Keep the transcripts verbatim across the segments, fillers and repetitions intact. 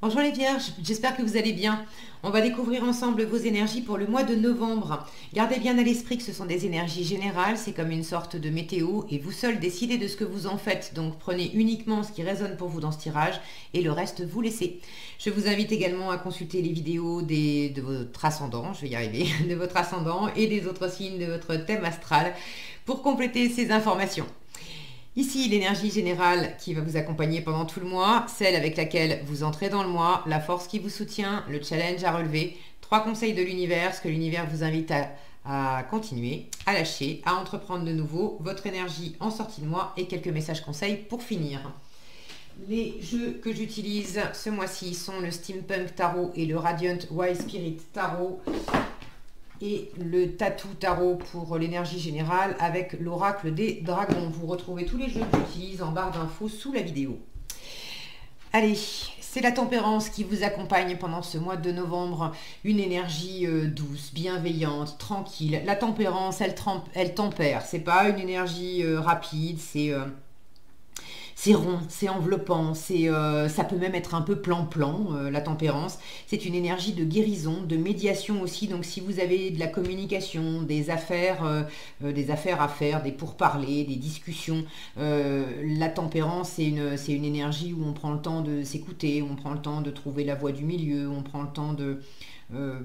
Bonjour les Vierges, j'espère que vous allez bien. On va découvrir ensemble vos énergies pour le mois de novembre. Gardez bien à l'esprit que ce sont des énergies générales, c'est comme une sorte de météo et vous seuls décidez de ce que vous en faites. Donc prenez uniquement ce qui résonne pour vous dans ce tirage et le reste vous laissez. Je vous invite également à consulter les vidéos des, de votre ascendant, je vais y arriver, de votre ascendant et des autres signes de votre thème astral pour compléter ces informations. Ici, l'énergie générale qui va vous accompagner pendant tout le mois, celle avec laquelle vous entrez dans le mois, la force qui vous soutient, le challenge à relever, trois conseils de l'univers, ce que l'univers vous invite à, à continuer, à lâcher, à entreprendre de nouveau, votre énergie en sortie de mois et quelques messages conseils pour finir. Les jeux que j'utilise ce mois-ci sont le Steampunk Tarot et le Radiant Wise Spirit Tarot et le Tattoo Tarot pour l'énergie générale avec l'oracle des dragons. Vous retrouvez tous les jeux que j'utilise en barre d'infos sous la vidéo. Allez, c'est la tempérance qui vous accompagne pendant ce mois de novembre. Une énergie douce, bienveillante, tranquille. La tempérance, elle, trempe, elle tempère. C'est pas une énergie euh, rapide, c'est... Euh C'est rond, c'est enveloppant, c'est, euh, ça peut même être un peu plan-plan, euh, la tempérance. C'est une énergie de guérison, de médiation aussi. Donc si vous avez de la communication, des affaires, euh, euh, des affaires à faire, des pourparlers, des discussions, euh, la tempérance, c'est une, c'est une énergie où on prend le temps de s'écouter, on prend le temps de trouver la voie du milieu, on prend le temps de... Euh,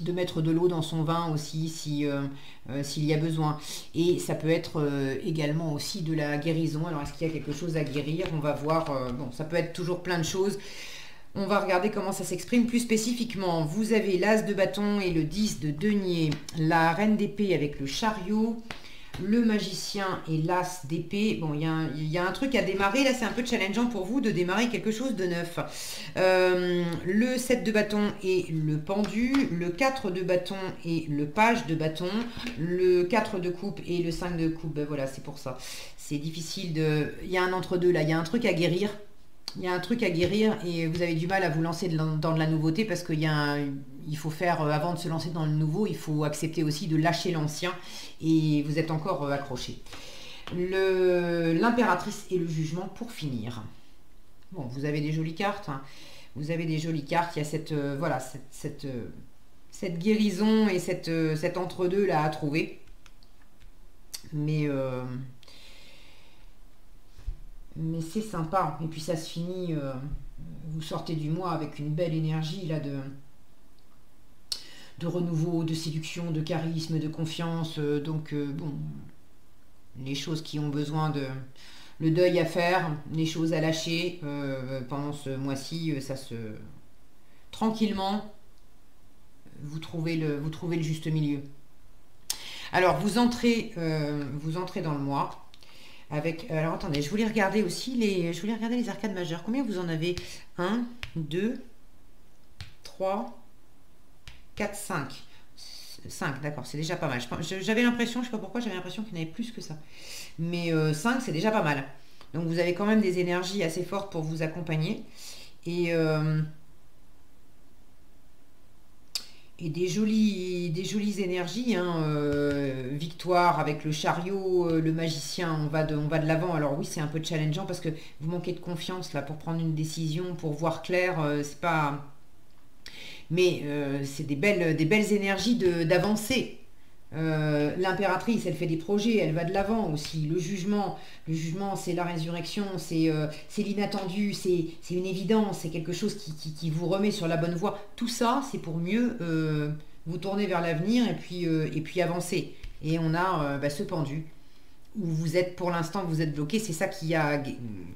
de mettre de l'eau dans son vin aussi si, euh, euh, s'il y a besoin. Et ça peut être euh, également aussi de la guérison. Alors est-ce qu'il y a quelque chose à guérir? On va voir, euh, bon, ça peut être toujours plein de choses. On va regarder comment ça s'exprime plus spécifiquement. Vous avez l'As de bâton et le dix de denier, la Reine d'épée avec le chariot, le magicien et l'As d'épée. Bon, il y, y a un truc à démarrer. Là, c'est un peu challengeant pour vous de démarrer quelque chose de neuf. Euh, le sept de bâton et le pendu. Le quatre de bâton et le page de bâton. Le quatre de coupe et le cinq de coupe. Ben voilà, c'est pour ça. C'est difficile de... Il y a un entre-deux, là. Il y a un truc à guérir. Il y a un truc à guérir et vous avez du mal à vous lancer dans de la nouveauté parce qu'il y a un... Il faut faire, avant de se lancer dans le nouveau, il faut accepter aussi de lâcher l'ancien et vous êtes encore accroché. L'impératrice et le jugement pour finir. Bon, vous avez des jolies cartes. Hein. Vous avez des jolies cartes. Il y a cette, euh, voilà, cette, cette, euh, cette guérison et cette, euh, cet entre-deux là à trouver. Mais... Euh, mais c'est sympa. Et puis ça se finit, euh, vous sortez du mois avec une belle énergie là de... de renouveau, de séduction, de charisme, de confiance. Euh, donc, euh, bon, les choses qui ont besoin de... Le deuil à faire, les choses à lâcher, euh, pendant ce mois-ci, euh, ça se... Tranquillement, vous trouvez le, vous trouvez le juste milieu. Alors, vous entrez, euh, vous entrez dans le mois. Avec, alors, attendez, je voulais regarder aussi les... Je voulais regarder les arcades majeures. Combien vous en avez? Un, deux, trois... quatre, cinq. cinq, d'accord, c'est déjà pas mal. J'avais l'impression, je ne sais pas pourquoi, j'avais l'impression qu'il y en avait plus que ça. Mais euh, cinq, c'est déjà pas mal. Donc vous avez quand même des énergies assez fortes pour vous accompagner. Et, euh, et des, jolies, des jolies énergies. Hein, euh, victoire avec le chariot, euh, le magicien, on va de, on va de l'avant. Alors oui, c'est un peu challengeant parce que vous manquez de confiance là pour prendre une décision, pour voir clair. Euh, c'est pas... Mais euh, c'est des belles, des belles énergies d'avancer. Euh, L'impératrice, elle fait des projets, elle va de l'avant aussi. Le jugement, le jugement, c'est la résurrection, c'est euh, l'inattendu, c'est une évidence, c'est quelque chose qui, qui, qui vous remet sur la bonne voie. Tout ça, c'est pour mieux euh, vous tourner vers l'avenir et puis euh, et puis avancer. Et on a euh, bah, ce pendu où vous êtes pour l'instant, vous êtes bloqué, c'est ça qui a,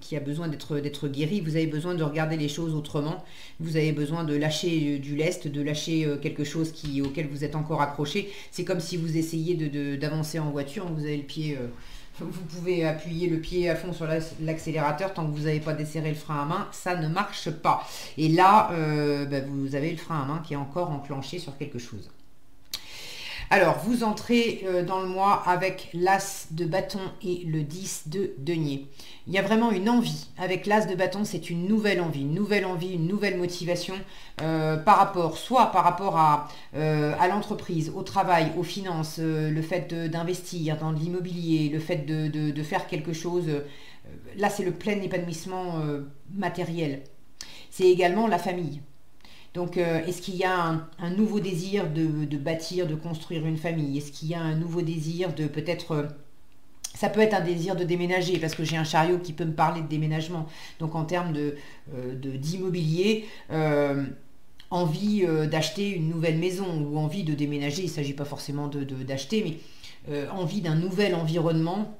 qui a besoin d'être guéri. Vous avez besoin de regarder les choses autrement, vous avez besoin de lâcher du lest, de lâcher quelque chose qui, auquel vous êtes encore accroché. C'est comme si vous essayez de, d'avancer en voiture, vous avez le pied, euh, vous pouvez appuyer le pied à fond sur l'accélérateur tant que vous n'avez pas desserré le frein à main, ça ne marche pas. Et là, euh, bah vous avez le frein à main qui est encore enclenché sur quelque chose. Alors, vous entrez dans le mois avec l'As de bâton et le dix de denier. Il y a vraiment une envie. Avec l'As de bâton, c'est une nouvelle envie, une nouvelle envie, une nouvelle motivation euh, par rapport, soit par rapport à, euh, à l'entreprise, au travail, aux finances, euh, le fait d'investir dans l'immobilier, le fait de, de, de faire quelque chose. Euh, là, c'est le plein épanouissement euh, matériel. c'est également la famille. Donc, euh, est-ce qu'il y a un, un nouveau désir de, de bâtir, de construire une famille? Est-ce qu'il y a un nouveau désir de peut-être... Euh, ça peut être un désir de déménager, parce que j'ai un chariot qui peut me parler de déménagement. Donc, en termes de, euh, de, d'immobilier... Euh, envie euh, d'acheter une nouvelle maison ou envie de déménager, il ne s'agit pas forcément de, de, d'acheter, mais euh, envie d'un nouvel environnement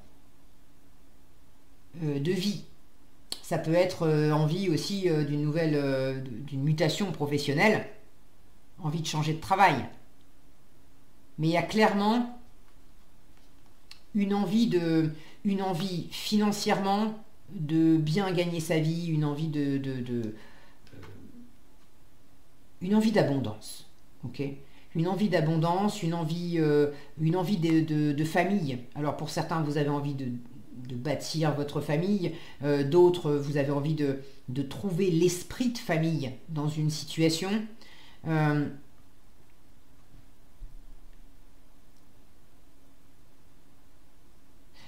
euh, de vie. Ça peut être euh, envie aussi euh, d'une nouvelle, euh, d'une mutation professionnelle, envie de changer de travail. Mais il y a clairement une envie, de, une envie financièrement de bien gagner sa vie, une envie de... de, de une envie d'abondance, ok, une envie d'abondance, une envie, euh, une envie de, de, de famille. Alors pour certains, vous avez envie de, de bâtir votre famille, euh, d'autres, vous avez envie de, de trouver l'esprit de famille dans une situation. Euh,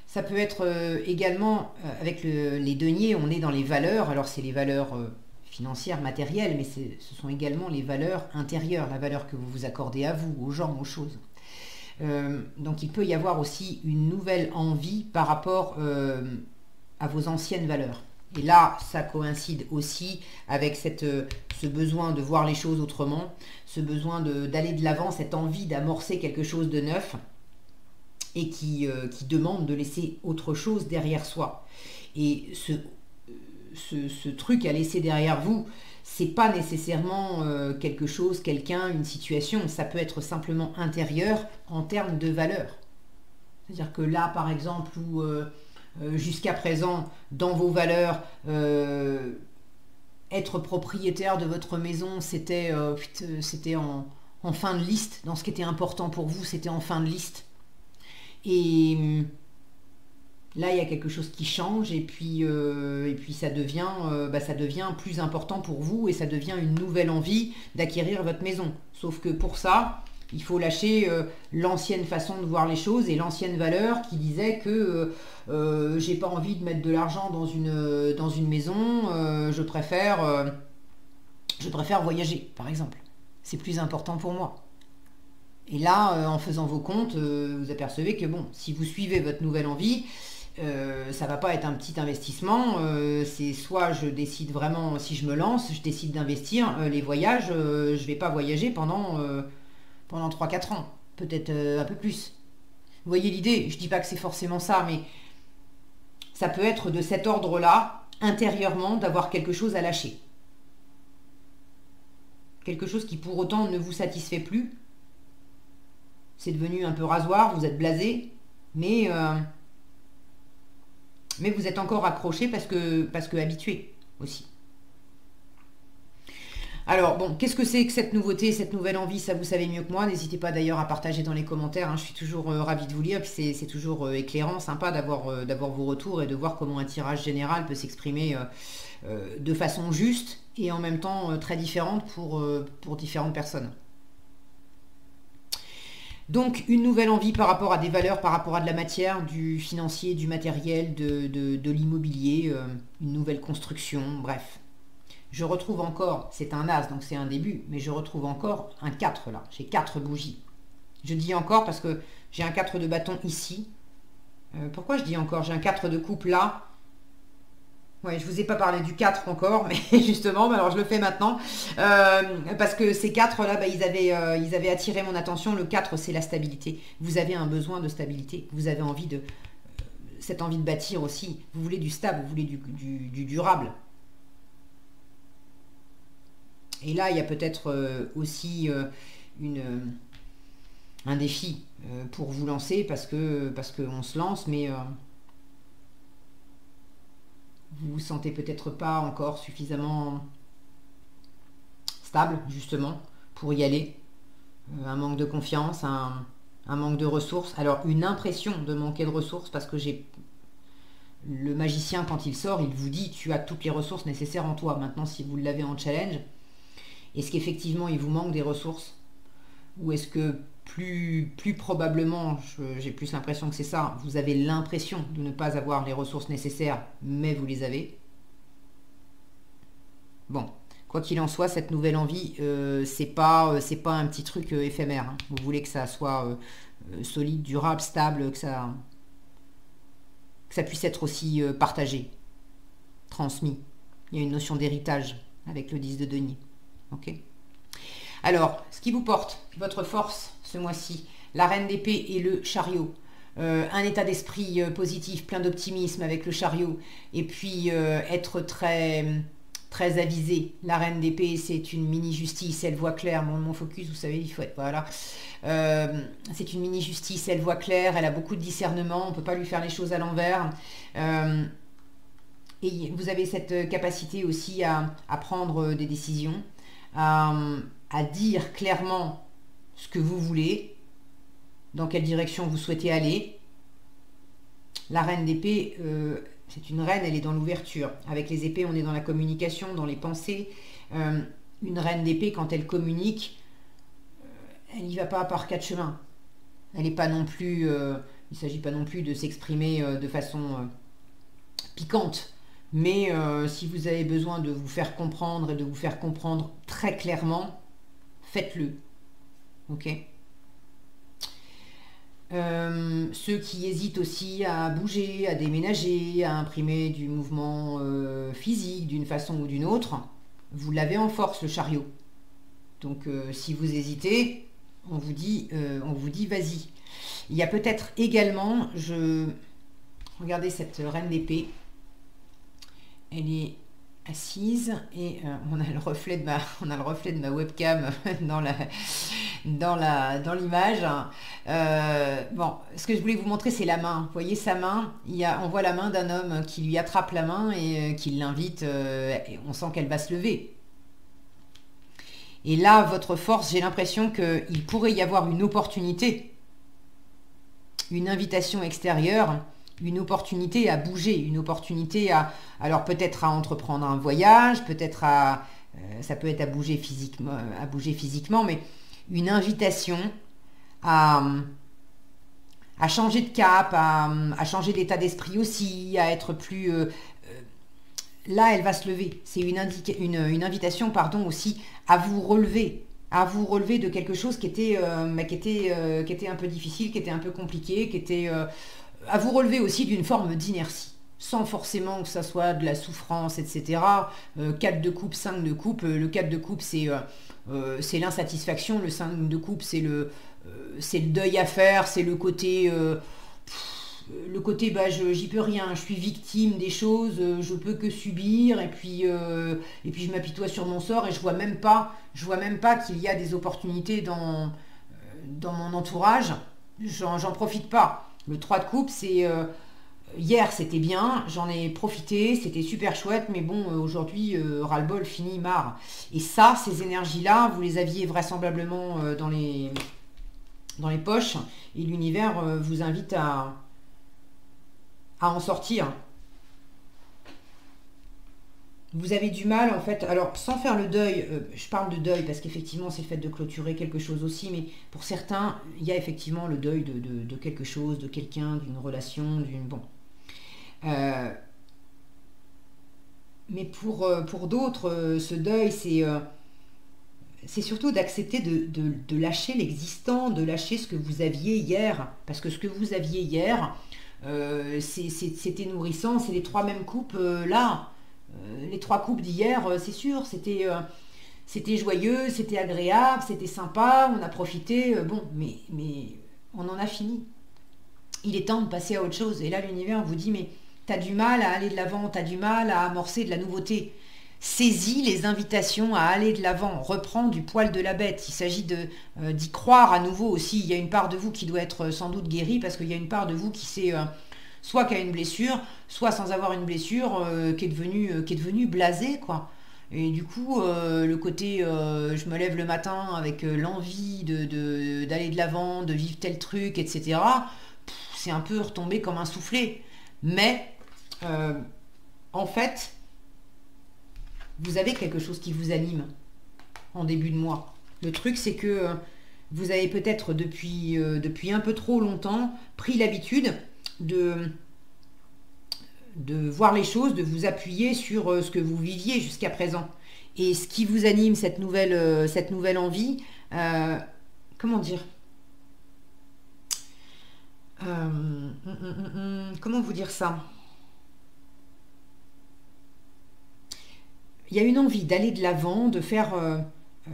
ça peut être euh, également, euh, avec le, les deniers, on est dans les valeurs, alors c'est les valeurs... Euh, financière, matérielle, mais ce sont également les valeurs intérieures, la valeur que vous vous accordez à vous, aux gens, aux choses. Euh, donc il peut y avoir aussi une nouvelle envie par rapport euh, à vos anciennes valeurs. Et là, ça coïncide aussi avec cette, euh, ce besoin de voir les choses autrement, ce besoin d'aller de l'avant, cette envie d'amorcer quelque chose de neuf et qui, euh, qui demande de laisser autre chose derrière soi. Et ce Ce, ce truc à laisser derrière vous, c'est pas nécessairement euh, quelque chose, quelqu'un, une situation, ça peut être simplement intérieur en termes de valeur. C'est-à-dire que là, par exemple, où euh, jusqu'à présent, dans vos valeurs, euh, être propriétaire de votre maison, c'était euh, c'était en, en fin de liste, dans ce qui était important pour vous, c'était en fin de liste. Et... là, il y a quelque chose qui change et puis, euh, et puis ça, devient, euh, bah, ça devient plus important pour vous et ça devient une nouvelle envie d'acquérir votre maison. Sauf que pour ça, il faut lâcher euh, l'ancienne façon de voir les choses et l'ancienne valeur qui disait que euh, euh, j'ai pas envie de mettre de l'argent dans une, euh, dans une maison, euh, je, préfère, euh, je préfère voyager, par exemple. C'est plus important pour moi. Et là, euh, en faisant vos comptes, euh, vous apercevez que bon, si vous suivez votre nouvelle envie... Euh, ça va pas être un petit investissement, euh, c'est soit je décide vraiment, si je me lance, je décide d'investir, euh, les voyages, euh, je vais pas voyager pendant, euh, pendant trois quatre ans, peut-être euh, un peu plus. Vous voyez l'idée, je dis pas que c'est forcément ça, mais ça peut être de cet ordre-là, intérieurement, d'avoir quelque chose à lâcher. Quelque chose qui pour autant ne vous satisfait plus, c'est devenu un peu rasoir, vous êtes blasé, mais... Euh, mais vous êtes encore accroché parce que, parce que habitué aussi. Alors bon, qu'est-ce que c'est que cette nouveauté, cette nouvelle envie? Ça vous savez mieux que moi. N'hésitez pas d'ailleurs à partager dans les commentaires. Hein. Je suis toujours euh, ravie de vous lire. C'est toujours euh, éclairant, sympa d'avoir euh, d'avoir vos retours et de voir comment un tirage général peut s'exprimer euh, euh, de façon juste et en même temps euh, très différente pour, euh, pour différentes personnes. Donc, une nouvelle envie par rapport à des valeurs, par rapport à de la matière, du financier, du matériel, de, de, de l'immobilier, euh, une nouvelle construction, bref. Je retrouve encore, c'est un as, donc c'est un début, mais je retrouve encore un quatre là. J'ai quatre bougies. Je dis encore parce que j'ai un quatre de bâton ici. Euh, pourquoi je dis encore? J'ai un quatre de coupe là. Ouais, je ne vous ai pas parlé du quatre encore, mais justement, alors je le fais maintenant, euh, parce que ces quatre-là, bah, ils, euh, ils avaient attiré mon attention. Le quatre, c'est la stabilité. Vous avez un besoin de stabilité, vous avez envie de, cette envie de bâtir aussi. Vous voulez du stable, vous voulez du, du, du durable. Et là, il y a peut-être euh, aussi euh, une, euh, un défi euh, pour vous lancer, parce que parce qu'on se lance, mais... Euh, vous ne vous sentez peut-être pas encore suffisamment stable, justement, pour y aller. Un manque de confiance, un, un manque de ressources. Alors, une impression de manquer de ressources, parce que j'ai... Le magicien, quand il sort, il vous dit « tu as toutes les ressources nécessaires en toi ». Maintenant, si vous l'avez en challenge, est-ce qu'effectivement, il vous manque des ressources? Ou est-ce que, plus, plus probablement, j'ai plus l'impression que c'est ça, vous avez l'impression de ne pas avoir les ressources nécessaires, mais vous les avez? Bon, Quoi qu'il en soit, cette nouvelle envie, euh, c'est pas, euh, c'est pas un petit truc euh, éphémère. Hein. Vous voulez que ça soit euh, solide, durable, stable, que ça, que ça puisse être aussi euh, partagé, transmis. Il y a une notion d'héritage avec le dix de denier. Ok. Alors, ce qui vous porte, votre force ce mois-ci, la reine d'épée et le chariot. Euh, un état d'esprit euh, positif, plein d'optimisme avec le chariot. Et puis, euh, être très, très avisé. La reine d'épée, c'est une mini-justice, elle voit clair. Mon, mon focus, vous savez, il faut être... Voilà. Euh, c'est une mini-justice, elle voit clair. Elle a beaucoup de discernement. On ne peut pas lui faire les choses à l'envers. Euh, et vous avez cette capacité aussi à, à prendre des décisions, à, à dire clairement ce que vous voulez, dans quelle direction vous souhaitez aller. La reine d'épée, euh, c'est une reine, elle est dans l'ouverture. Avec les épées, on est dans la communication, dans les pensées. Euh, une reine d'épée, quand elle communique, euh, elle n'y va pas par quatre chemins. Elle n'est pas non plus, euh, il ne s'agit pas non plus de s'exprimer euh, de façon euh, piquante. Mais euh, si vous avez besoin de vous faire comprendre et de vous faire comprendre très clairement, faites-le. Ok ? Euh, ceux qui hésitent aussi à bouger, à déménager, à imprimer du mouvement euh, physique d'une façon ou d'une autre, vous l'avez en force le chariot. Donc euh, si vous hésitez, on vous dit, euh, on vous dit vas-y. Il y a peut-être également, je... regardez cette reine d'épée, elle est assise et euh, on a le reflet de ma, on a le reflet de ma webcam dans la... dans la dans l'image. Euh, bon, ce que je voulais vous montrer, c'est la main. Vous voyez sa main, il y a, on voit la main d'un homme qui lui attrape la main et euh, qui l'invite, euh, et on sent qu'elle va se lever. Et là, votre force, j'ai l'impression qu'il pourrait y avoir une opportunité, une invitation extérieure, une opportunité à bouger, une opportunité à, alors peut-être à entreprendre un voyage, peut-être à, euh, ça peut être à bouger physiquement, à bouger physiquement, mais une invitation à, à changer de cap, à, à changer d'état d'esprit aussi, à être plus... Euh, là, elle va se lever. C'est une, une, une invitation, pardon, aussi à vous relever, à vous relever de quelque chose qui était, euh, qui était, euh, qui était un peu difficile, qui était un peu compliqué, qui était... Euh, à vous relever aussi d'une forme d'inertie, sans forcément que ça soit de la souffrance, et cetera. Euh, quatre de coupe, cinq de coupe. Le quatre de coupe, c'est... Euh, Euh, c'est l'insatisfaction, le cinq de coupe, c'est le, euh, c'est le deuil à faire, c'est le côté, euh, pff, le côté bah, j'y peux rien, je suis victime des choses, euh, je peux que subir, et puis, euh, et puis je m'apitoie sur mon sort, et je vois même pas, je vois même pas qu'il y a des opportunités dans, euh, dans mon entourage, j'en profite pas. Le trois de coupe, c'est... Euh, hier, c'était bien, j'en ai profité, c'était super chouette, mais bon, aujourd'hui, euh, ras-le-bol, fini, marre. Et ça, ces énergies-là, vous les aviez vraisemblablement euh, dans, les, dans les poches, et l'univers euh, vous invite à, à en sortir. Vous avez du mal, en fait, alors, sans faire le deuil, euh, je parle de deuil, parce qu'effectivement, c'est le fait de clôturer quelque chose aussi, mais pour certains, il y a effectivement le deuil de, de, de quelque chose, de quelqu'un, d'une relation, d'une... Bon. Euh, mais pour, pour d'autres, ce deuil, c'est euh, surtout d'accepter de, de, de lâcher l'existant, de lâcher ce que vous aviez hier. Parce que ce que vous aviez hier, euh, c'était nourrissant, c'est les trois mêmes coupes euh, là. Euh, les trois coupes d'hier, euh, c'est sûr, c'était euh, c'était joyeux, c'était agréable, c'était sympa, on a profité, euh, bon, mais, mais on en a fini. Il est temps de passer à autre chose. Et là, l'univers vous dit, mais... T'as du mal à aller de l'avant, t'as du mal à amorcer de la nouveauté. Saisis les invitations à aller de l'avant, reprends du poil de la bête. Il s'agit de euh, d'y croire à nouveau aussi. Il y a une part de vous qui doit être sans doute guérie parce qu'il y a une part de vous qui s'est euh, soit qui a une blessure, soit sans avoir une blessure, euh, qui est devenue euh, qui est devenue blasée, quoi. Et du coup, euh, le côté euh, je me lève le matin avec euh, l'envie de d'aller de l'avant, de vivre tel truc, et cetera. C'est un peu retombé comme un soufflé, mais Euh, en fait, vous avez quelque chose qui vous anime en début de mois. Le truc, c'est que euh, vous avez peut-être depuis, euh, depuis un peu trop longtemps pris l'habitude de, de voir les choses, de vous appuyer sur euh, ce que vous viviez jusqu'à présent. et ce qui vous anime, cette nouvelle, euh, cette nouvelle envie, euh, comment dire, euh, mm, mm, mm, comment vous dire ça, il y a une envie d'aller de l'avant, de faire, euh, euh,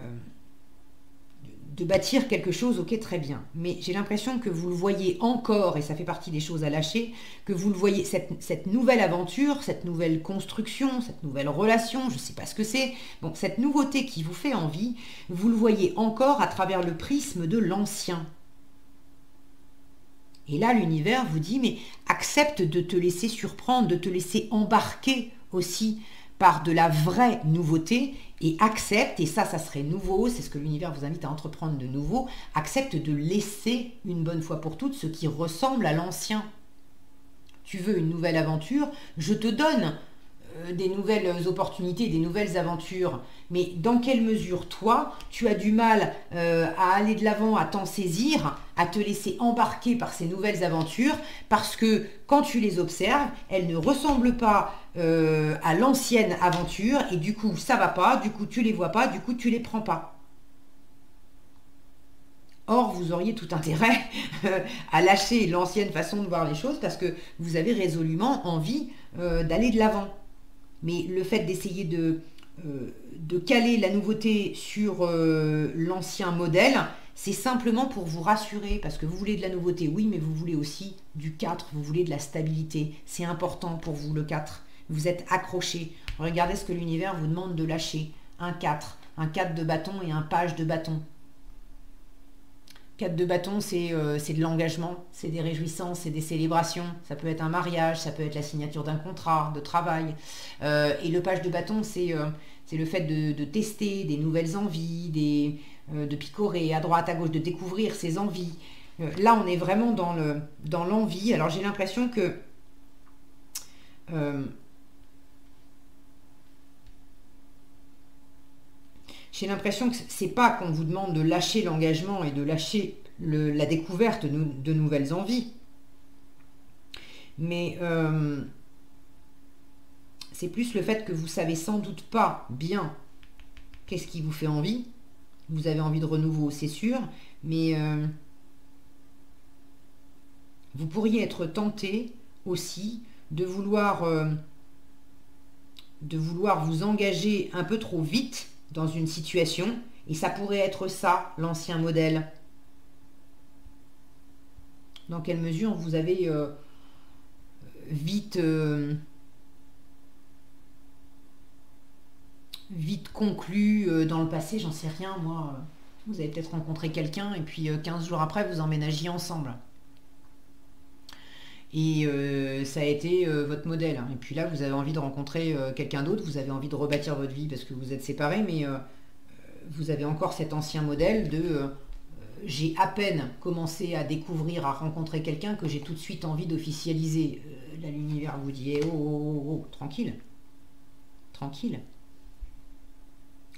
de bâtir quelque chose, ok, très bien. Mais j'ai l'impression que vous le voyez encore, et ça fait partie des choses à lâcher, que vous le voyez, cette, cette nouvelle aventure, cette nouvelle construction, cette nouvelle relation, je ne sais pas ce que c'est, bon, cette nouveauté qui vous fait envie, vous le voyez encore à travers le prisme de l'ancien. Et là, l'univers vous dit, mais accepte de te laisser surprendre, de te laisser embarquer aussi, par de la vraie nouveauté, et accepte, et ça, ça serait nouveau, c'est ce que l'univers vous invite à entreprendre de nouveau, accepte de laisser une bonne fois pour toutes ce qui ressemble à l'ancien. Tu veux une nouvelle aventure, je te donne euh, des nouvelles opportunités, des nouvelles aventures, mais dans quelle mesure, toi, tu as du mal euh, à aller de l'avant, à t'en saisir, à te laisser embarquer par ces nouvelles aventures, parce que quand tu les observes, elles ne ressemblent pas Euh, à l'ancienne aventure, et du coup ça va pas, du coup tu les vois pas, du coup tu les prends pas. Or vous auriez tout intérêt euh, à lâcher l'ancienne façon de voir les choses, parce que vous avez résolument envie euh, d'aller de l'avant. Mais le fait d'essayer de, euh, de caler la nouveauté sur euh, l'ancien modèle, c'est simplement pour vous rassurer, parce que vous voulez de la nouveauté, oui, mais vous voulez aussi du quatre, vous voulez de la stabilité, c'est important pour vous le quatre. Vous êtes accroché. Regardez ce que l'univers vous demande de lâcher. Un quatre. Un quatre de bâton et un page de bâton. quatre de bâton, c'est euh, de l'engagement, c'est des réjouissances, c'est des célébrations. Ça peut être un mariage, ça peut être la signature d'un contrat, de travail. Euh, et le page de bâton, c'est euh, le fait de, de tester des nouvelles envies, des, euh, de picorer à droite, à gauche, de découvrir ses envies. Euh, là, on est vraiment dans le, dans l'envie. Alors, j'ai l'impression que... Euh, J'ai l'impression que c'est pas qu'on vous demande de lâcher l'engagement et de lâcher le, la découverte de, de nouvelles envies. Mais euh, c'est plus le fait que vous savez sans doute pas bien qu'est-ce qui vous fait envie. Vous avez envie de renouveau, c'est sûr. Mais euh, vous pourriez être tenté aussi de vouloir, euh, de vouloir vous engager un peu trop vite dans une situation, et ça pourrait être ça, l'ancien modèle. Dans quelle mesure vous avez euh, vite euh, vite conclu euh, dans le passé, j'en sais rien, moi, euh, vous avez peut-être rencontré quelqu'un, et puis euh, quinze jours après, vous emménagiez ensemble. Et euh, ça a été euh, votre modèle. Et puis là, vous avez envie de rencontrer euh, quelqu'un d'autre, vous avez envie de rebâtir votre vie parce que vous êtes séparés, mais euh, vous avez encore cet ancien modèle de euh, « j'ai à peine commencé à découvrir, à rencontrer quelqu'un que j'ai tout de suite envie d'officialiser euh, ». Là, l'univers vous dit eh, « oh, oh, oh, oh, tranquille, tranquille ».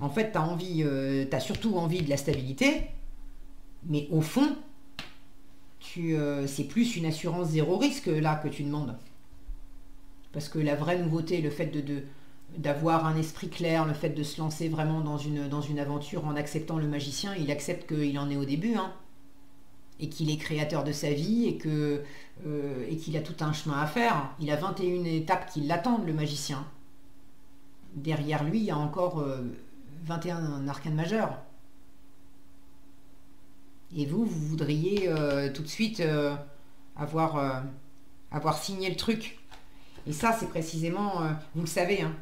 En fait, tu as envie, euh, tu as surtout envie de la stabilité, mais au fond, Euh, c'est plus une assurance zéro risque là que tu demandes, parce que la vraie nouveauté, le fait de d'avoir un esprit clair, le fait de se lancer vraiment dans une, dans une aventure en acceptant le magicien, il accepte qu'il en est au début, hein, et qu'il est créateur de sa vie, et que euh, et qu'il a tout un chemin à faire. Il a vingt et une étapes qui l'attendent, le magicien. Derrière lui, il y a encore euh, vingt et un arcanes majeurs. Et vous, vous voudriez euh, tout de suite euh, avoir, euh, avoir signé le truc. Et ça, c'est précisément, euh, vous le savez, hein,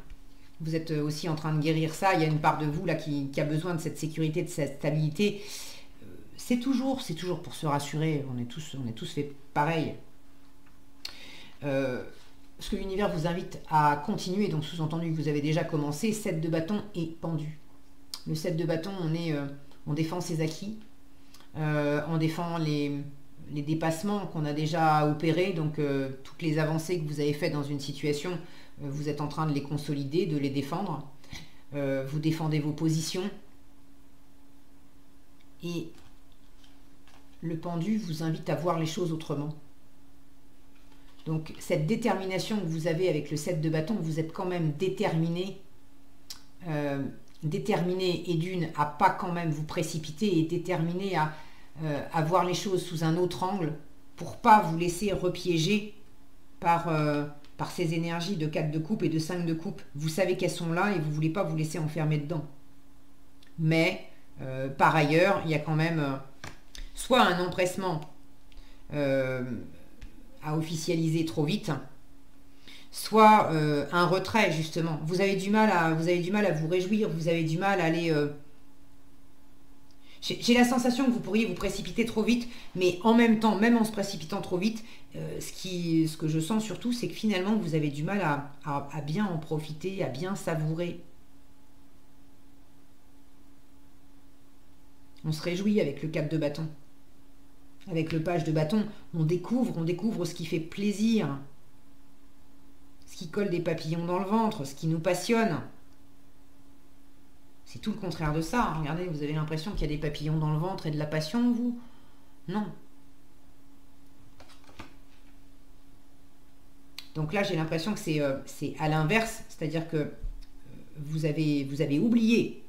vous êtes aussi en train de guérir ça. Il y a une part de vous là qui, qui a besoin de cette sécurité, de cette stabilité. C'est toujours, c'est toujours pour se rassurer. On est tous, on est tous fait pareil. Euh, ce que l'univers vous invite à continuer, donc sous-entendu que vous avez déjà commencé, sept de bâton et pendu. Le sept de bâton, on, est, euh, on défend ses acquis. Euh, on défend les, les dépassements qu'on a déjà opérés, donc euh, toutes les avancées que vous avez faites dans une situation, euh, vous êtes en train de les consolider, de les défendre. Euh, vous défendez vos positions. Et le pendu vous invite à voir les choses autrement. Donc cette détermination que vous avez avec le sept de bâton, vous êtes quand même déterminé euh, déterminé et d'une à pas quand même vous précipiter et déterminé à, euh, à voir les choses sous un autre angle pour pas vous laisser repiéger par, euh, par ces énergies de quatre de coupe et de cinq de coupe. Vous savez qu'elles sont là et vous voulez pas vous laisser enfermer dedans. Mais euh, par ailleurs, il y a quand même euh, soit un empressement euh, à officialiser trop vite, soit euh, un retrait justement. Vous avez du mal à, vous avez du mal à vous réjouir, vous avez du mal à aller... Euh... J'ai la sensation que vous pourriez vous précipiter trop vite, mais en même temps, même en se précipitant trop vite, euh, ce, qui, ce que je sens surtout, c'est que finalement, vous avez du mal à, à, à bien en profiter, à bien savourer. On se réjouit avec le quatre de bâton. Avec le page de bâton, on découvre, on découvre ce qui fait plaisir, ce qui colle des papillons dans le ventre, ce qui nous passionne. C'est tout le contraire de ça. Regardez, vous avez l'impression qu'il y a des papillons dans le ventre et de la passion, vous? Non. Donc là, j'ai l'impression que c'est euh, c'est à l'inverse, c'est-à-dire que euh, vous avez, vous avez oublié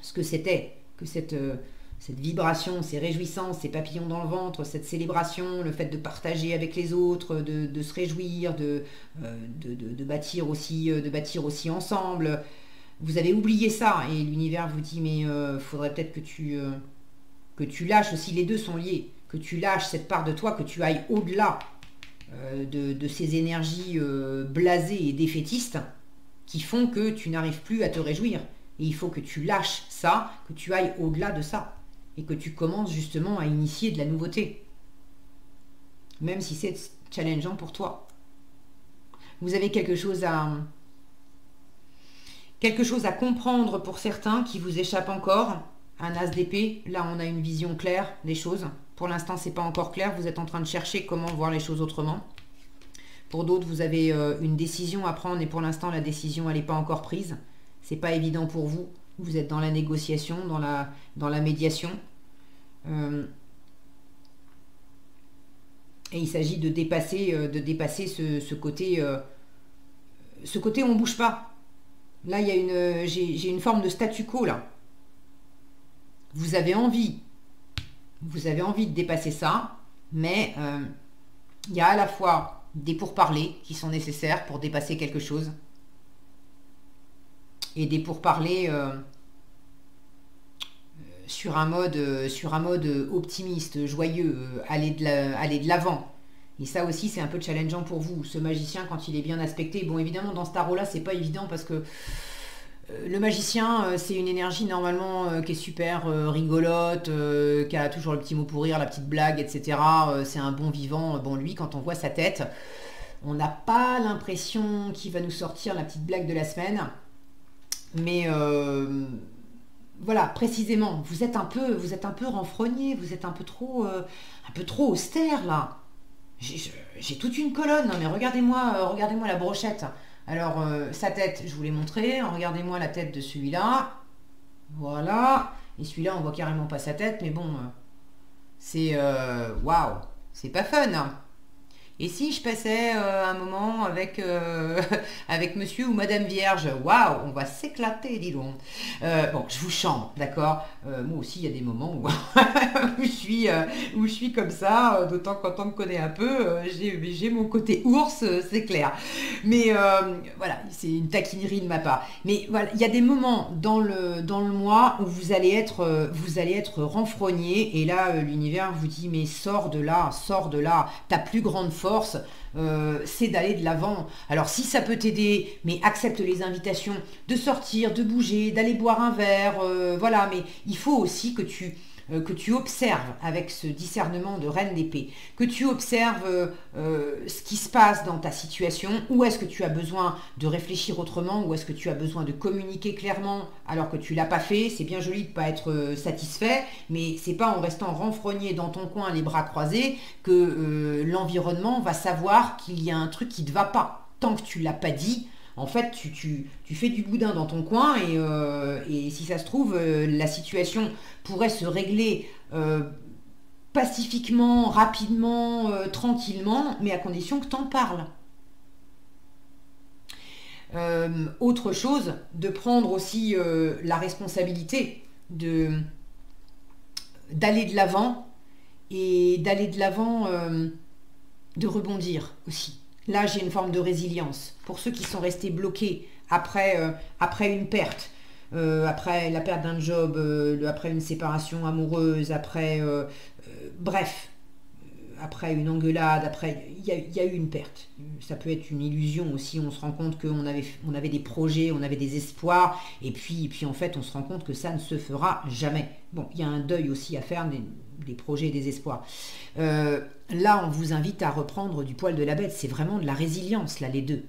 ce que c'était, que cette... Euh, cette vibration, ces réjouissances, ces papillons dans le ventre, cette célébration, le fait de partager avec les autres, de, de se réjouir, de, euh, de, de, de, bâtir aussi, de bâtir aussi ensemble. Vous avez oublié ça et l'univers vous dit mais euh, faudrait peut-être que tu, euh, que tu lâches aussi, les deux sont liés, que tu lâches cette part de toi, que tu ailles au-delà euh, de, de ces énergies euh, blasées et défaitistes qui font que tu n'arrives plus à te réjouir. Et il faut que tu lâches ça, que tu ailles au-delà de ça. Et que tu commences justement à initier de la nouveauté. Même si c'est challengeant pour toi. Vous avez quelque chose à... quelque chose à comprendre pour certains qui vous échappe encore. Un as d'épée, là on a une vision claire des choses. Pour l'instant c'est pas encore clair, vous êtes en train de chercher comment voir les choses autrement. Pour d'autres vous avez une décision à prendre et pour l'instant la décision elle n'est pas encore prise. C'est pas évident pour vous. Vous êtes dans la négociation, dans la, dans la médiation. Euh, et il s'agit de dépasser, euh, de dépasser ce, ce côté... Euh, ce côté on ne bouge pas. Là, il y a une, euh, j'ai une forme de statu quo, là. Vous avez envie. Vous avez envie de dépasser ça, mais euh, il y a à la fois des pourparlers qui sont nécessaires pour dépasser quelque chose. Et des pourparlers euh, euh, sur un mode, euh, sur un mode optimiste, joyeux, euh, aller de l'avant. Et ça aussi, c'est un peu challengeant pour vous. Ce magicien, quand il est bien aspecté, bon, évidemment, dans ce tarot-là, c'est pas évident parce que euh, le magicien, euh, c'est une énergie normalement euh, qui est super euh, rigolote, euh, qui a toujours le petit mot pour rire, la petite blague, et cetera. Euh, c'est un bon vivant. Bon, lui, quand on voit sa tête, on n'a pas l'impression qu'il va nous sortir la petite blague de la semaine. Mais euh, voilà, précisément, vous êtes un peu, vous êtes un peu renfrogné, vous êtes un peu trop, euh, un peu trop austère là. J'ai toute une colonne, mais regardez-moi, euh, regardez-moi la brochette. Alors euh, sa tête, je vous l'ai montré. Regardez-moi la tête de celui-là. Voilà. Et celui-là, on voit carrément pas sa tête, mais bon, euh, c'est waouh, wow, c'est pas fun. Hein. Et si je passais euh, un moment avec, euh, avec monsieur ou madame Vierge, waouh, on va s'éclater, dis donc. Euh, bon, je vous chante, d'accord euh, Moi aussi, il y a des moments où, où, je, suis, euh, où je suis comme ça, euh, d'autant quand on me connaît un peu, euh, j'ai mon côté ours, euh, c'est clair. Mais euh, voilà, c'est une taquinerie de ma part. Mais voilà, il y a des moments dans le, dans le mois où vous allez être, euh, vous allez être renfrogné, et là, euh, l'univers vous dit, mais sors de là, sors de là, t'as plus grande force. Force, euh, c'est d'aller de l'avant. Alors si ça peut t'aider, mais accepte les invitations de sortir, de bouger, d'aller boire un verre, euh, voilà. Mais il faut aussi que tu, euh, que tu observes avec ce discernement de reine d'épée, que tu observes euh, euh, ce qui se passe dans ta situation, où est-ce que tu as besoin de réfléchir autrement, où est-ce que tu as besoin de communiquer clairement alors que tu l'as pas fait. C'est bien joli de pas être satisfait, mais c'est pas en restant renfrogné dans ton coin, les bras croisés, que euh, l'environnement va savoir qu'il y a un truc qui te va pas. Tant que tu l'as pas dit, en fait, tu, tu, tu fais du boudin dans ton coin et, euh, et si ça se trouve, euh, la situation pourrait se régler euh, pacifiquement, rapidement, euh, tranquillement, mais à condition que tu en parles. Euh, autre chose, de prendre aussi euh, la responsabilité de d'aller de l'avant et d'aller de l'avant, euh, de rebondir aussi. Là, j'ai une forme de résilience. Pour ceux qui sont restés bloqués après, euh, après une perte, euh, après la perte d'un job, euh, après une séparation amoureuse, après... Euh, euh, bref, après une engueulade, après... Il y, y a eu une perte. Ça peut être une illusion aussi. On se rend compte qu'on avait, on avait des projets, on avait des espoirs. Et puis, et puis, en fait, on se rend compte que ça ne se fera jamais. Bon, il y a un deuil aussi à faire, mais... des projets et des espoirs. Euh, là, on vous invite à reprendre du poil de la bête. C'est vraiment de la résilience, là, les deux.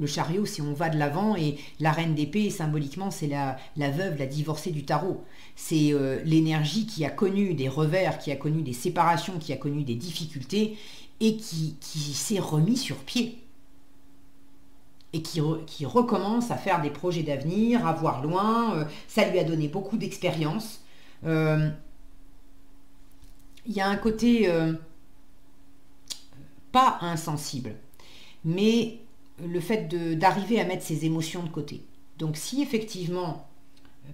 Le chariot, c'est on va de l'avant, et la reine d'épée, symboliquement, c'est la, la veuve, la divorcée du tarot. C'est euh, l'énergie qui a connu des revers, qui a connu des séparations, qui a connu des difficultés, et qui, qui s'est remis sur pied. Et qui, re, qui recommence à faire des projets d'avenir, à voir loin. Euh, ça lui a donné beaucoup d'expérience. Euh, Il y a un côté euh, pas insensible, mais le fait d'arriver à mettre ses émotions de côté. Donc si effectivement,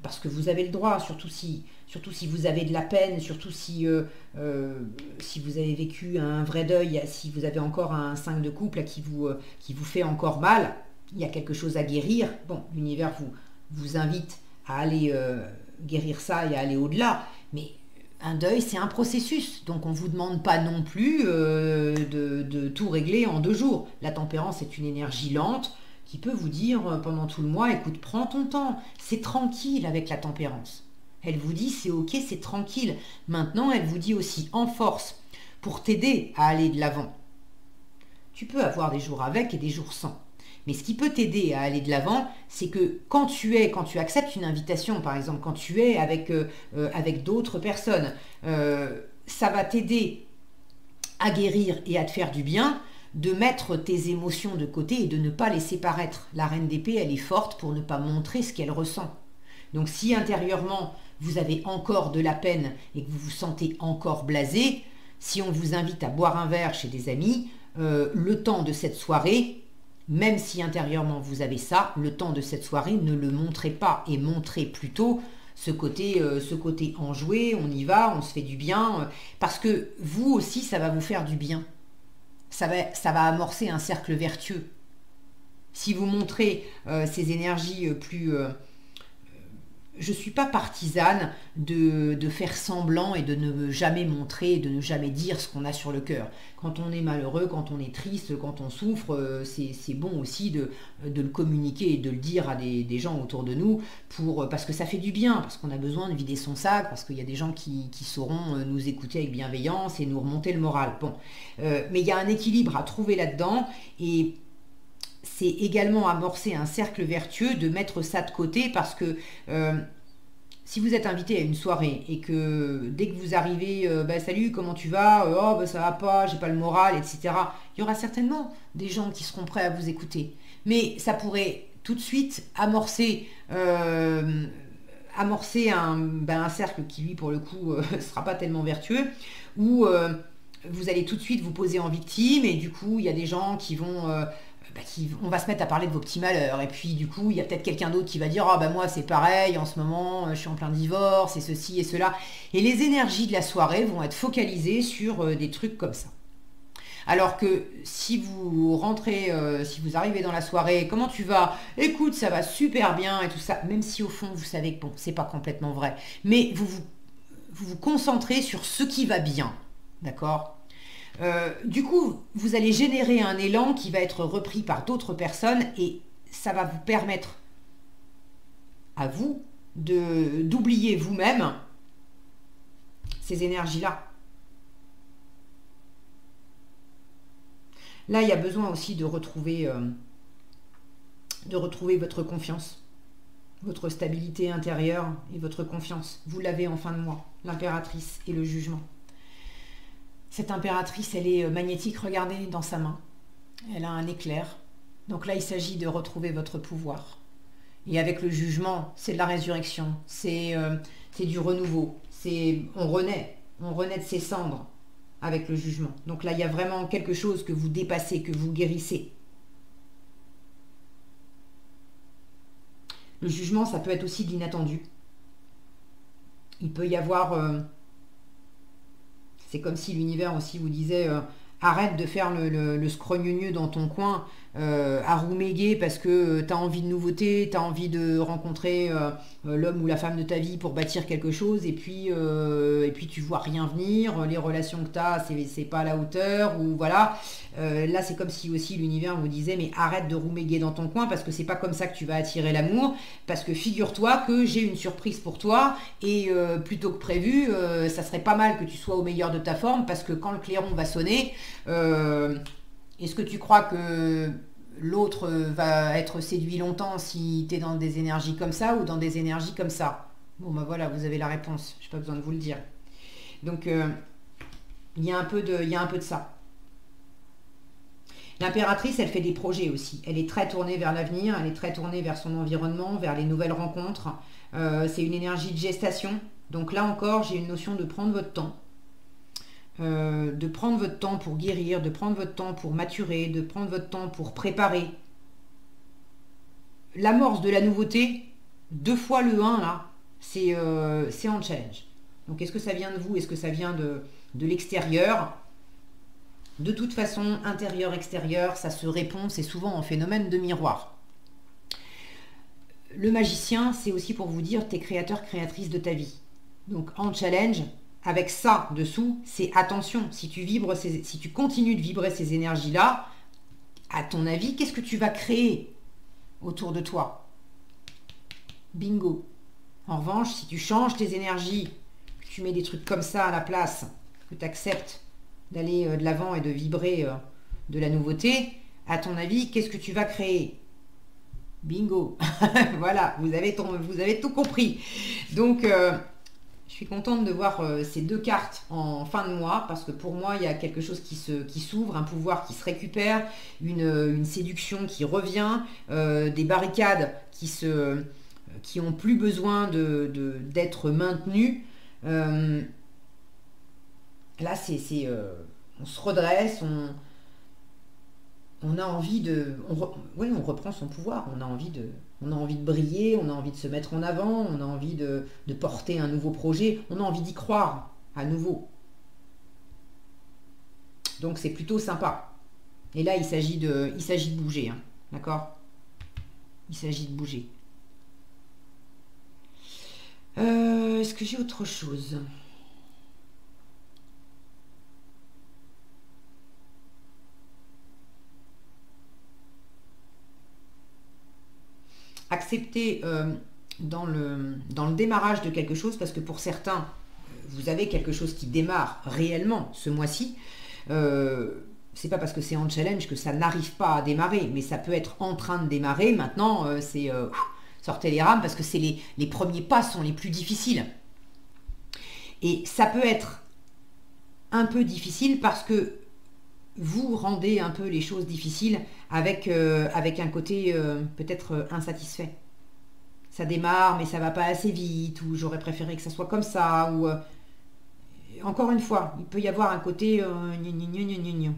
parce que vous avez le droit, surtout si, surtout si vous avez de la peine, surtout si, euh, euh, si vous avez vécu un vrai deuil, si vous avez encore un cinq de couple qui vous, euh, qui vous fait encore mal, il y a quelque chose à guérir. Bon, l'univers vous, vous invite à aller euh, guérir ça et à aller au-delà, mais... Un deuil, c'est un processus, donc on ne vous demande pas non plus euh, de, de tout régler en deux jours. La tempérance est une énergie lente qui peut vous dire euh, pendant tout le mois, écoute, prends ton temps, c'est tranquille avec la tempérance. Elle vous dit, c'est ok, c'est tranquille. Maintenant, elle vous dit aussi, en force, pour t'aider à aller de l'avant. Tu peux avoir des jours avec et des jours sans. Mais ce qui peut t'aider à aller de l'avant, c'est que quand tu es, quand tu acceptes une invitation, par exemple, quand tu es avec, euh, avec d'autres personnes, euh, ça va t'aider à guérir et à te faire du bien, de mettre tes émotions de côté et de ne pas laisser paraître. La reine d'épée, elle est forte pour ne pas montrer ce qu'elle ressent. Donc si intérieurement, vous avez encore de la peine et que vous vous sentez encore blasé, si on vous invite à boire un verre chez des amis, euh, le temps de cette soirée... Même si intérieurement vous avez ça, le temps de cette soirée, ne le montrez pas et montrez plutôt ce côté, euh, ce côté enjoué, on y va, on se fait du bien, euh, parce que vous aussi, ça va vous faire du bien. Ça va, ça va amorcer un cercle vertueux. Si vous montrez euh, ces énergies plus... Euh, je ne suis pas partisane de, de faire semblant et de ne jamais montrer, de ne jamais dire ce qu'on a sur le cœur. Quand on est malheureux, quand on est triste, quand on souffre, c'est bon aussi de, de le communiquer et de le dire à des, des gens autour de nous, pour, parce que ça fait du bien, parce qu'on a besoin de vider son sac, parce qu'il y a des gens qui, qui sauront nous écouter avec bienveillance et nous remonter le moral. Bon. Euh, mais il y a un équilibre à trouver là-dedans, et... c'est également amorcer un cercle vertueux de mettre ça de côté, parce que euh, si vous êtes invité à une soirée et que dès que vous arrivez, euh, bah, salut, comment tu vas? Oh, bah, ça va pas, j'ai pas le moral, et cetera. Il y aura certainement des gens qui seront prêts à vous écouter. Mais ça pourrait tout de suite amorcer, euh, amorcer un, bah, un cercle qui, lui, pour le coup, euh, sera pas tellement vertueux, où euh, vous allez tout de suite vous poser en victime, et du coup, il y a des gens qui vont... Euh, Bah, qui, on va se mettre à parler de vos petits malheurs, et puis du coup il y a peut-être quelqu'un d'autre qui va dire ah bah moi c'est pareil en ce moment, je suis en plein divorce et ceci et cela, et les énergies de la soirée vont être focalisées sur euh, des trucs comme ça. Alors que si vous rentrez, euh, si vous arrivez dans la soirée, comment tu vas? Écoute, ça va super bien et tout ça, même si au fond vous savez que bon, c'est pas complètement vrai, mais vous vous, vous vous concentrez sur ce qui va bien, d'accord? Euh, du coup, vous allez générer un élan qui va être repris par d'autres personnes, et ça va vous permettre à vous de d'oublier vous-même ces énergies-là. Là, il y a besoin aussi de retrouver, euh, de retrouver votre confiance, votre stabilité intérieure et votre confiance. Vous l'avez en fin de mois, l'impératrice et le jugement. Cette impératrice, elle est magnétique, regardez, dans sa main. Elle a un éclair. Donc là, il s'agit de retrouver votre pouvoir. Et avec le jugement, c'est de la résurrection, c'est euh, c'est du renouveau, c'est on renaît, on renaît de ses cendres avec le jugement. Donc là, il y a vraiment quelque chose que vous dépassez, que vous guérissez. Le jugement, ça peut être aussi de l'inattendu. Il peut y avoir... Euh, c'est comme si l'univers aussi vous disait... Euh, arrête de faire le, le, le scrogneux dans ton coin, euh, à rouméguer parce que tu as envie de nouveauté, tu as envie de rencontrer euh, l'homme ou la femme de ta vie pour bâtir quelque chose, et puis, euh, et puis tu vois rien venir, les relations que tu as, c'est pas à la hauteur, ou voilà. Euh, là, c'est comme si aussi l'univers vous disait, mais arrête de rouméguer dans ton coin parce que c'est pas comme ça que tu vas attirer l'amour, parce que figure-toi que j'ai une surprise pour toi, et euh, plutôt que prévu, euh, ça serait pas mal que tu sois au meilleur de ta forme, parce que quand le clairon va sonner, Euh, est-ce que tu crois que l'autre va être séduit longtemps si tu es dans des énergies comme ça ou dans des énergies comme ça? Bon ben voilà, vous avez la réponse, j'ai pas besoin de vous le dire. Donc euh, il y a un peu de, il y a un peu de ça. L'impératrice, elle fait des projets aussi, elle est très tournée vers l'avenir, elle est très tournée vers son environnement, vers les nouvelles rencontres. Euh, c'est une énergie de gestation, donc là encore j'ai une notion de prendre votre temps. Euh, de prendre votre temps pour guérir, de prendre votre temps pour maturer, de prendre votre temps pour préparer. L'amorce de la nouveauté, deux fois le un, là, c'est euh, c'est en challenge. Donc, est-ce que ça vient de vous? Est-ce que ça vient de, de l'extérieur? De toute façon, intérieur-extérieur, ça se répond, c'est souvent en phénomène de miroir. Le magicien, c'est aussi pour vous dire, t'es créateur, créatrice de ta vie. Donc, en challenge... Avec ça dessous, c'est attention, si tu, vibres ces, si tu continues de vibrer ces énergies-là, à ton avis, qu'est-ce que tu vas créer autour de toi? Bingo. En revanche, si tu changes tes énergies, que tu mets des trucs comme ça à la place, que tu acceptes d'aller de l'avant et de vibrer de la nouveauté, à ton avis, qu'est-ce que tu vas créer? Bingo. Voilà, vous avez, ton, vous avez tout compris. Donc... Euh, je suis contente de voir euh, ces deux cartes en fin de mois, parce que pour moi, il y a quelque chose qui se, qui s'ouvre, un pouvoir qui se récupère, une, une séduction qui revient, euh, des barricades qui se, qui ont plus besoin de, de, d'être maintenues. Euh, là, c'est, c'est, euh, on se redresse, on, on a envie de... On re, oui, on reprend son pouvoir, on a envie de... On a envie de briller, on a envie de se mettre en avant, on a envie de, de porter un nouveau projet, on a envie d'y croire à nouveau. Donc c'est plutôt sympa. Et là, il s'agit de, il s'agit de bouger, hein, d'accord? Il s'agit de bouger. Euh, est-ce que j'ai autre chose? Accepter euh, dans, le, dans le démarrage de quelque chose, parce que pour certains, vous avez quelque chose qui démarre réellement ce mois-ci. Euh, c'est pas parce que c'est en challenge que ça n'arrive pas à démarrer, mais ça peut être en train de démarrer. Maintenant, euh, c'est euh, sortez les rames, parce que c'est les, les premiers pas sont les plus difficiles. Et ça peut être un peu difficile parce que vous rendez un peu les choses difficiles avec, euh, avec un côté euh, peut-être insatisfait. Ça démarre, mais ça va pas assez vite, ou j'aurais préféré que ça soit comme ça, ou... Euh, encore une fois, il peut y avoir un côté... Euh, gna gna gna gna gna.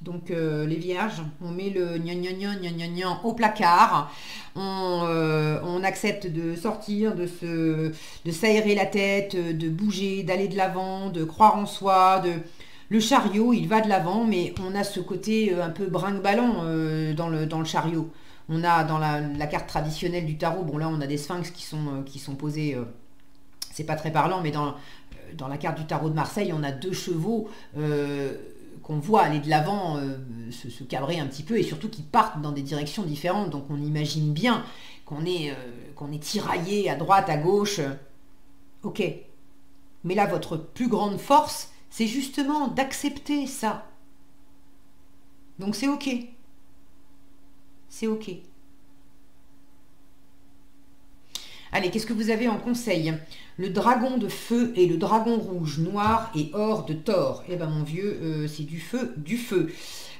Donc, euh, les vierges, on met le gna gna gna gna gna au placard, on, euh, on accepte de sortir, de se, de s'aérer la tête, de bouger, d'aller de l'avant, de croire en soi, de... Le chariot, il va de l'avant, mais on a ce côté un peu brinque-ballant euh, dans, le, dans le chariot. On a dans la, la carte traditionnelle du tarot, bon là on a des sphinx qui sont, qui sont posés, euh, c'est pas très parlant, mais dans, dans la carte du tarot de Marseille, on a deux chevaux euh, qu'on voit aller de l'avant, euh, se, se cabrer un petit peu, et surtout qui partent dans des directions différentes. Donc on imagine bien qu'on est, euh, qu'on est tiraillé à droite, à gauche. Ok. Mais là, votre plus grande force, c'est justement d'accepter ça. Donc c'est ok. C'est ok. Allez, qu'est-ce que vous avez en conseil? Le dragon de feu et le dragon rouge, noir et or de Thor. Eh ben mon vieux, euh, c'est du feu, du feu.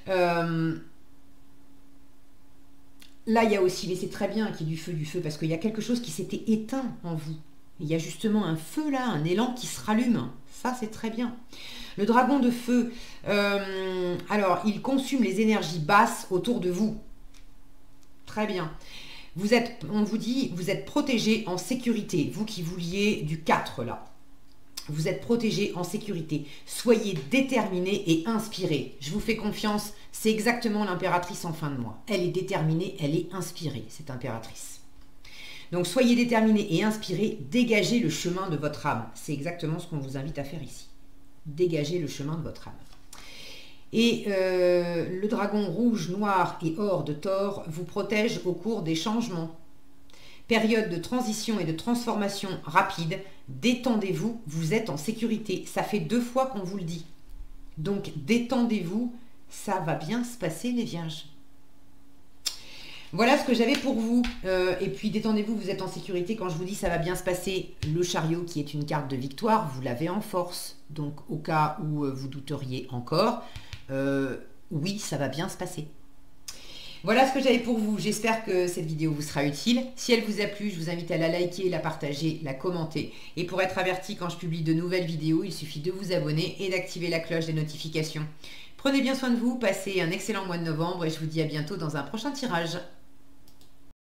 Euh... Là, il y a aussi, mais c'est très bien qu'il y ait du feu, du feu, parce qu'il y a quelque chose qui s'était éteint en vous. Il y a justement un feu là, un élan qui se rallume. Ça, c'est très bien. Le dragon de feu, euh, alors, il consume les énergies basses autour de vous. Très bien. Vous êtes, on vous dit, vous êtes protégé en sécurité. Vous qui vouliez du quatre, là. Vous êtes protégé en sécurité. Soyez déterminé et inspiré. Je vous fais confiance. C'est exactement l'impératrice en fin de mois. Elle est déterminée, elle est inspirée, cette impératrice. Donc, soyez déterminé et inspiré. Dégagez le chemin de votre âme. C'est exactement ce qu'on vous invite à faire ici. Dégagez le chemin de votre âme. Et euh, le dragon rouge, noir et or de Thor vous protège au cours des changements. Période de transition et de transformation rapide, détendez-vous, vous êtes en sécurité. Ça fait deux fois qu'on vous le dit. Donc détendez-vous, ça va bien se passer les vierges. Voilà ce que j'avais pour vous. Euh, et puis détendez-vous, vous êtes en sécurité. Quand je vous dis ça va bien se passer, le chariot qui est une carte de victoire, vous l'avez en force. Donc au cas où vous douteriez encore... Euh, oui, ça va bien se passer. Voilà ce que j'avais pour vous. J'espère que cette vidéo vous sera utile. Si elle vous a plu, je vous invite à la liker, la partager, la commenter. Et pour être averti quand je publie de nouvelles vidéos, il suffit de vous abonner et d'activer la cloche des notifications. Prenez bien soin de vous, passez un excellent mois de novembre et je vous dis à bientôt dans un prochain tirage.